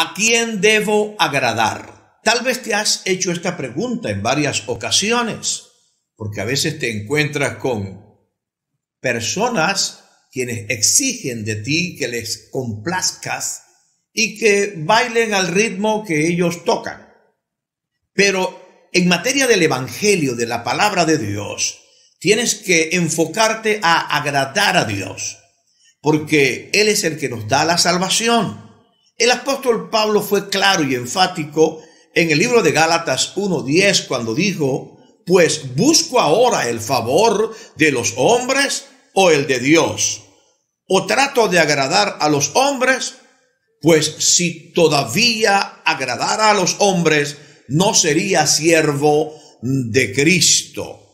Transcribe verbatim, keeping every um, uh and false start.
¿a quién debo agradar? Tal vez te has hecho esta pregunta en varias ocasiones, porque a veces te encuentras con personas quienes exigen de ti que les complazcas y que bailen al ritmo que ellos tocan. Pero en materia del evangelio, de la palabra de Dios, tienes que enfocarte a agradar a Dios, porque Él es el que nos da la salvación. El apóstol Pablo fue claro y enfático en el libro de Gálatas uno diez cuando dijo: pues busco ahora el favor de los hombres o el de Dios, o trato de agradar a los hombres, pues si todavía agradara a los hombres, no sería siervo de Cristo.